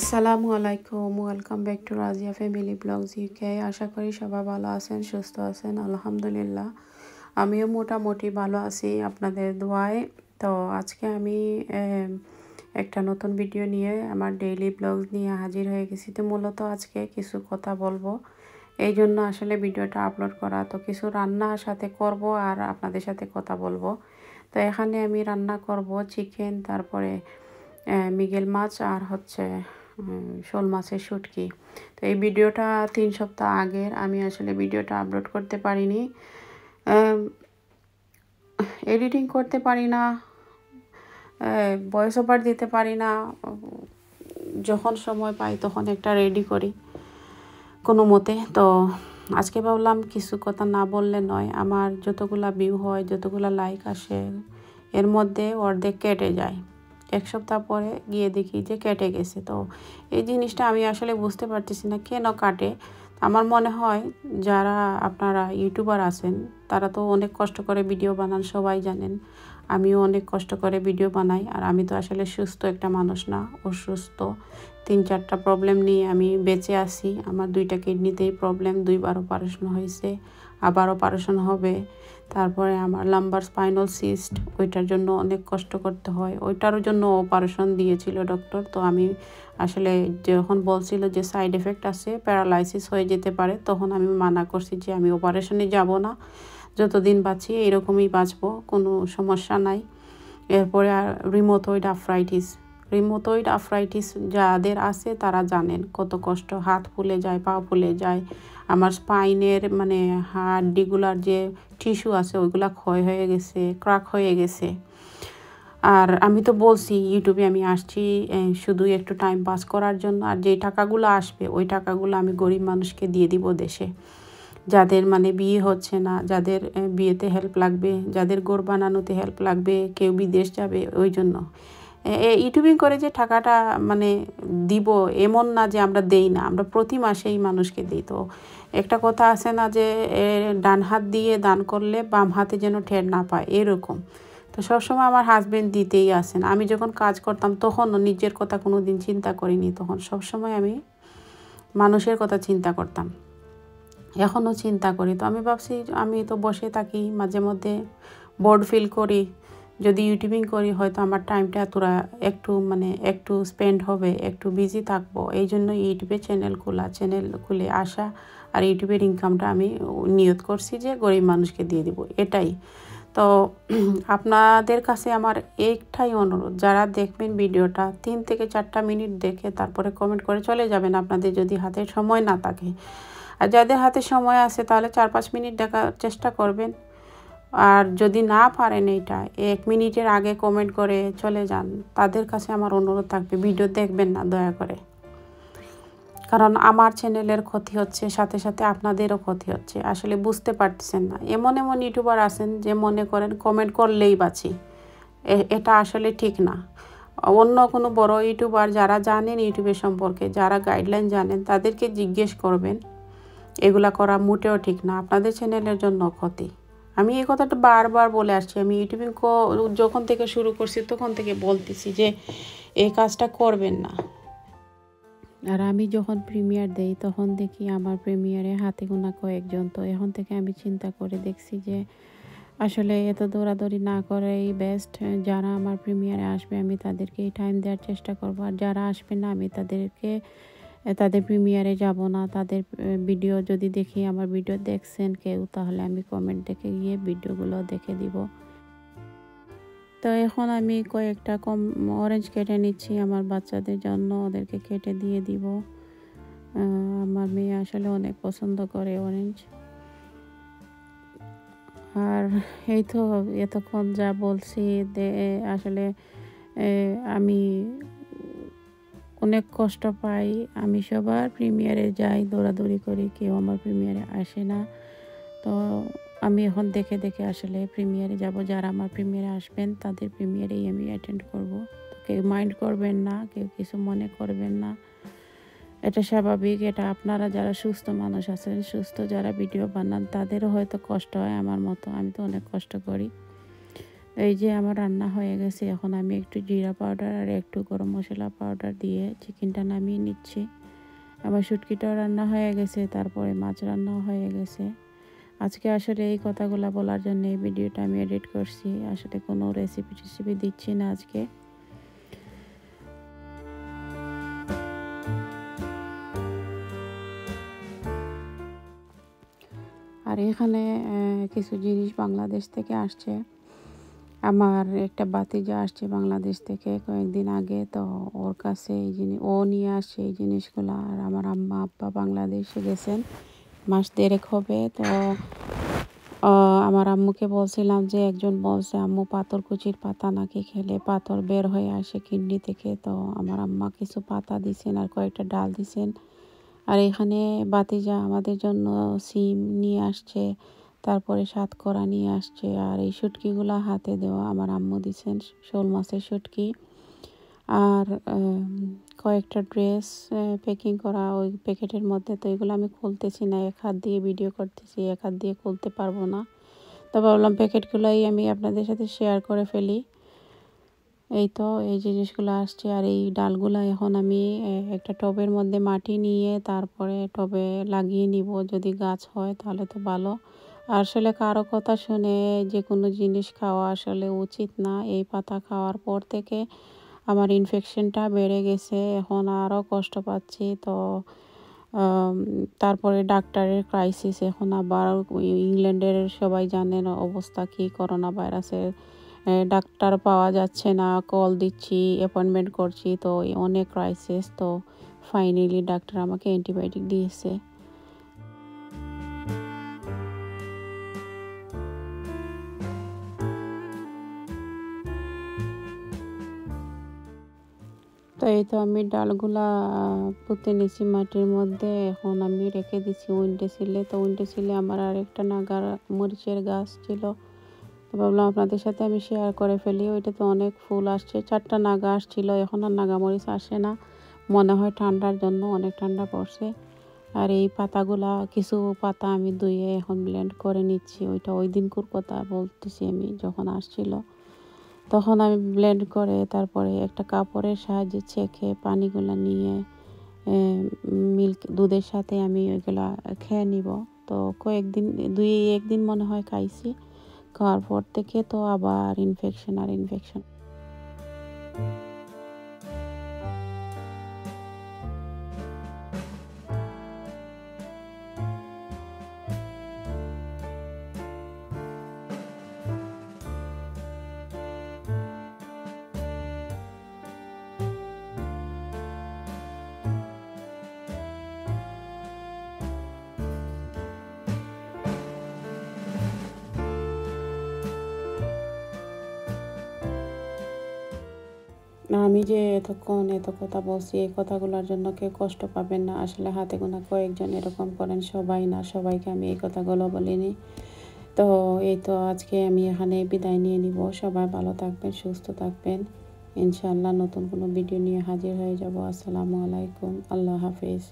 আসসালামু আলাইকুম welcome back to Razia family vlogs UK. আশা করি সবাই ভালো আছেন, সুস্থ আছেন। আলহামদুলিল্লাহ আমিও মোটামুটি ভালো আছি আপনাদের দোয়ায়। তো আজকে আমি একটা নতুন ভিডিও নিয়ে আমার ডেইলি ব্লগস নিয়ে হাজির হয়ে গেছি। তো মূলত আজকে কিছু কথা বলবো, এই জন্য আসলে ভিডিওটা আপলোড করা। তো কিছু রান্নার সাথে করব আর আপনাদের সাথে কথা বলবো। তো এখানে আমি রান্না করব চিকেন, তারপরে মিগেল মাছ আর হচ্ছে শোল মাছের শুটকি। তো এই ভিডিওটা 3 সপ্তাহ আগের, আমি আসলে ভিডিওটা আপলোড করতে পারিনি, এডিটিং করতে পারি না, ভয়েস ওভার দিতে পারি না। যখন সময় পাই তখন একটা রেডি করি কোনো মতে। তো আজকে ভাবলাম কিছু কথা না বললে নয়, আমার যতগুলা ভিউ হয়, যতগুলা লাইক আসে এর মধ্যে অর্ধেক কেটে যায়। 1 সপ্তাহ পরে গিয়ে দেখি যে কেটে গেছে। তো এই জিনিসটা আমি আসলে বুঝতে পারতেছি না কেন কাটে। আমার মনে হয় যারা আপনারা ইউটিউবার আছেন তারা তো অনেক কষ্ট করে ভিডিও বানান, সবাই জানেন। আমিও অনেক কষ্ট করে ভিডিও বানাই, আর আমি তো আসলে সুস্থ একটা মানুষ না, অসুস্থ। 3-4টা প্রবলেম নিয়ে আমি বেঁচে আছি। আমার 2টা কিডনিতেই প্রবলেম, 2বার অপারেশন হয়েছে, আবার অপারেশন হবে। তারপরে আমার লাম্বার স্পাইনাল সিস্ট, ওইটার জন্য অনেক কষ্ট করতে হয়, ওইটার জন্য অপারেশন দিয়েছিল ডক্টর। তো আমি আসলে যখন বলছিল যে সাইড এফেক্ট আছে, প্যারালাইসিস হয়ে যেতে পারে, তখন আমি মানা করছি যে আমি অপারেশনে যাব না, যতদিন বাঁচি এরকমই বাঁচবো, কোনো সমস্যা নাই। এরপরে আর রিউমাটয়েড আর্থ্রাইটিস, রিউমাটয়েড আর্থ্রাইটিস যাদের আছে তারা জানেন কত কষ্ট, হাত ফুলে যায়, পা ফুলে যায়। আমার স্পাইনের মানে হাড়গুলার যে টিস্যু আছে ওইগুলা ক্ষয় হয়ে গেছে, ক্র্যাক হয়ে গেছে। আর আমি তো বলছি ইউটিউবে আমি আসছি শুধু একটু টাইম পাস করার জন্য, আর যে টাকাগুলো আসবে ওই টাকাগুলো আমি গরিব মানুষকে দিয়ে দিব দেশে, যাদের মানে বিয়ে হচ্ছে না, যাদের বিয়েতে হেল্প লাগবে, যাদের ঘর বানানোতে হেল্প লাগবে, কেউ বিদেশ যাবে। ওই জন্য ইউটিউবিং করে যে টাকাটা মানে দিব এমন না যে আমরা দেই না, আমরা প্রতি মাসেই মানুষকে দিই। তো একটা কথা আছে না যে ডান হাত দিয়ে দান করলে বাম হাতে যেন ঠের না পায়, এরকম। তো সবসময় আমার হাজব্যান্ড দিতেই আসেন। আমি যখন কাজ করতাম তখনও নিজের কথা কোনো দিন চিন্তা করিনি, তখন সবসময় আমি মানুষের কথা চিন্তা করতাম, এখনও চিন্তা করি। তো আমি ভাবছি আমি তো বসে থাকি, মাঝে মধ্যে বোর্ড ফিল করি, যদি ইউটিউবিং করি হয়তো আমার টাইমটা এতটা একটু মানে একটু স্পেন্ড হবে, একটু বিজি থাকবো। এই জন্য ইউটিউবে চ্যানেল খুলে আসা, আর ইউটিউবের ইনকামটা আমি নিয়ত করছি যে গরিব মানুষকে দিয়ে দিব, এটাই। তো আপনাদের কাছে আমার একটাই অনুরোধ, যারা দেখবেন ভিডিওটা 3 থেকে 4টা মিনিট দেখে তারপরে কমেন্ট করে চলে যাবেন, আপনাদের যদি হাতে সময় না থাকে। আর যাদের হাতে সময় আছে তাহলে 4-5 মিনিট দেখার চেষ্টা করবেন, আর যদি না পারেন এইটা 1 মিনিটের আগে কমেন্ট করে চলে যান। তাদের কাছে আমার অনুরোধ থাকবে ভিডিও দেখবেন না দয়া করে, কারণ আমার চ্যানেলের ক্ষতি হচ্ছে, সাথে সাথে আপনাদেরও ক্ষতি হচ্ছে। আসলে বুঝতে পারতেছেন না, এমন এমন ইউটিউবার আছেন যে মনে করেন কমেন্ট করলেই বাঁচি, এটা আসলে ঠিক না। অন্য কোনো বড় ইউটিউবার যারা জানেন ইউটিউবের সম্পর্কে, যারা গাইডলাইন জানেন, তাদেরকে জিজ্ঞেস করবেন, এগুলা করা মোটেও ঠিক না, আপনাদের চ্যানেলের জন্য ক্ষতি। আমি এই কথাটা বারবার বলে আসছি, আমি ইউটিউবিং যখন থেকে শুরু করছি তখন থেকে বলতেছি যে এই কাজটা করবেন না। আর আমি যখন প্রিমিয়ার দেই তখন দেখি আমার প্রিমিয়ারে হাতে গোনা কয়েকজন। তো এখন থেকে আমি চিন্তা করে দেখছি যে আসলে এত দৌড়াদৌড়ি না করেই বেস্ট। যারা আমার প্রিমিয়ারে আসবে আমি তাদেরকে টাইম দেওয়ার চেষ্টা করবো, আর যারা আসবে না আমি তাদের প্রিমিয়ারে যাব না। তাদের ভিডিও যদি দেখি আমার ভিডিও দেখছেন কেউ, তাহলে আমি কমেন্ট দেখে গিয়ে ভিডিওগুলো দেখে দিব। তো এখন আমি কয়েকটা অরেঞ্জ কেটে নিচ্ছি আমার বাচ্চাদের জন্য, ওদেরকে কেটে দিয়ে দিব। আমার মেয়ে আসলে অনেক পছন্দ করে অরেঞ্জ। আর এই তো এতক্ষণ যা বলছি আসলে আমি অনেক কষ্ট পাই। আমি সবার প্রিমিয়ারে যাই, দৌড়াদৌড়ি করি, কেউ আমার প্রিমিয়ারে আসে না। তো আমি এখন দেখে দেখে আসলে প্রিমিয়ারে যাব, যারা আমার প্রিমিয়ারে আসবেন তাদের প্রিমিয়ারেই আমি অ্যাটেন্ড করব। তো কেউ মাইন্ড করবেন না, কেউ কিছু মনে করবেন না, এটা স্বাভাবিক। এটা আপনারা যারা সুস্থ মানুষ আছেন, সুস্থ যারা ভিডিও বানান, তাদেরও হয়তো কষ্ট হয় আমার মতো, আমি তো অনেক কষ্ট করি। এই যে আমার রান্না হয়ে গেছে। এখন আমি একটু জিরা পাউডার আর একটু গরম মশলা পাউডার দিয়ে চিকেনটা নামিয়ে নিচ্ছি। আবার শুটকিটাও রান্না হয়ে গেছে, তারপরে মাছ রান্নাও হয়ে গেছে। আজকে আসলে এই কথাগুলো বলার জন্য এই ভিডিওটা আমি এডিট করছি, আসলে কোনো রেসিপি টেসিপি দিচ্ছি না আজকে। আর এখানে কিছু জিনিস বাংলাদেশ থেকে আসছে। আমার একটা বাতিজা আসছে বাংলাদেশ থেকে কয়েকদিন আগে, তো ওর কাছে এই জিনিস ও নিয়ে আসছে এই জিনিসগুলো। আর আমার আম্মা আব্বা বাংলাদেশে গেছেন, মাস দেড়েক হবে। তো আমার আম্মুকে বলছিলাম যে একজন বলছে আম্মু পাথরকুচির পাতা নাকি খেলে পাথর বের হয়ে আসে কিডনি থেকে। তো আমার আম্মা কিছু পাতা দিছেন আর কয়েকটা ডাল দিছেন। আর এখানে বাতিজা আমাদের জন্য সিম নিয়ে আসছে, তারপরে সাতকরা নিয়ে আসছে। আর এই শুটকিগুলো হাতে দেওয়া আমার আম্মু দিছেন, শোল মাছের শুটকি। আর কয়েকটা ড্রেস প্যাকিং করা ওই প্যাকেটের মধ্যে। তো এগুলো আমি খুলতেছি না, এক হাত দিয়ে ভিডিও করতেছি, এক হাত দিয়ে খুলতে পারবো না। তো ভাবলাম প্যাকেটগুলোই আমি আপনাদের সাথে শেয়ার করে ফেলি। এই তো এই জিনিসগুলো আসছে। আর এই ডালগুলো এখন আমি একটা টবের মধ্যে মাটি নিয়ে তারপরে টবে লাগিয়ে নিব, যদি গাছ হয় তাহলে তো ভালো। আসলে কারো কথা শুনে যে কোনো জিনিস খাওয়া আসলে উচিত না। এই পাতা খাওয়ার পর থেকে আমার ইনফেকশনটা বেড়ে গেছে, এখন আরও কষ্ট পাচ্ছি। তো তারপরে ডাক্তারের ক্রাইসিস, এখন আবার ইংল্যান্ডের সবাই জানেন অবস্থা কি, করোনা ভাইরাসের ডাক্তার পাওয়া যাচ্ছে না, কল দিচ্ছি অ্যাপয়েন্টমেন্ট করছি, তো অনেক ক্রাইসিস। তো ফাইনালি ডাক্তার আমাকে অ্যান্টিবায়োটিক দিয়েছে। তো এই তো আমি ডালগুলা পুঁতে নিয়েছি মাটির মধ্যে, এখন আমি রেখে দিছি উইন্ডো সিলে। তো উইন্ডো সিলে আমার আর একটা নাগার মরিচের গাছ ছিল, তো ভাবলাম আপনাদের সাথে আমি শেয়ার করে ফেলি। ওইটাতে অনেক ফুল আসছে, 4টা নাগা আসছিল, এখন আর নাগামরিচ আসে না, মনে হয় ঠান্ডার জন্য, অনেক ঠান্ডা পড়ছে। আর এই পাতাগুলা কিছু পাতা আমি ধুয়ে এখন ব্লেন্ড করে নিচ্ছি। ওইটা ওই দিনকুর কথা বলতেছি আমি, যখন আসছিল তখন আমি ব্লেন্ড করে তারপরে একটা কাপড়ের সাহায্যে ছেঁকে পানিগুলো নিয়ে মিল্ক দুধের সাথে আমি ওইগুলো খেয়ে নিব। তো কয়েকদিন 2-1 দিন মনে হয় খাইছি, খাওয়ার পর থেকে তো আবার ইনফেকশন আর ইনফেকশন। আমি যে এতক্ষণ এত কথা বলছি, এই কথাগুলোর জন্য কেউ কষ্ট পাবেন না। আসলে হাতে গোনা কয়েকজন এরকম করেন, সবাই না, সবাইকে আমি এই কথাগুলো বলিনি। তো এই তো আজকে আমি এখানে বিদায় নিয়ে নিব। সবাই ভালো থাকবেন, সুস্থ থাকবেন। ইনশাআল্লাহ নতুন কোনো ভিডিও নিয়ে হাজির হয়ে যাব। আসসালামু আলাইকুম, আল্লাহ হাফিজ।